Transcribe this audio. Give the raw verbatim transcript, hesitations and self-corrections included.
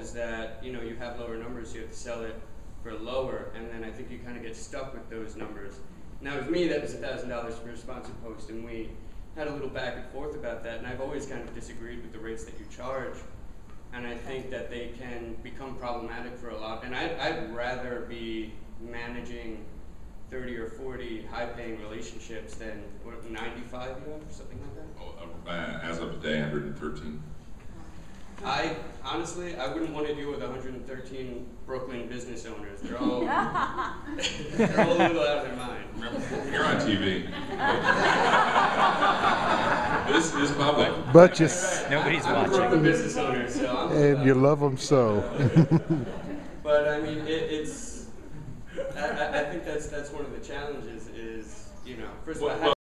is that, you know, you have lower numbers, you have to sell it for lower, and then I think you kind of get stuck with those numbers. Now with me, that was a thousand dollars for a sponsored post, and we had a little back and forth about that, and I've always kind of disagreed with the rates that you charge, and I think that they can become problematic for a lot, and I'd, I'd rather be managing thirty or forty high-paying relationships than, what, ninety-five you have, or something like that? Well, as of today, one hundred thirteen. I honestly, I wouldn't want to deal with one hundred thirteen Brooklyn business owners. They're all, they're all a little out of their mind. Remember, you're on T V. This is public. But you, nobody's I'm watching. I'm a Brooklyn business owner, so I'm and you love them so. But I mean, it, it's. I, I think that's that's one of the challenges. Is you know, first of all. Well,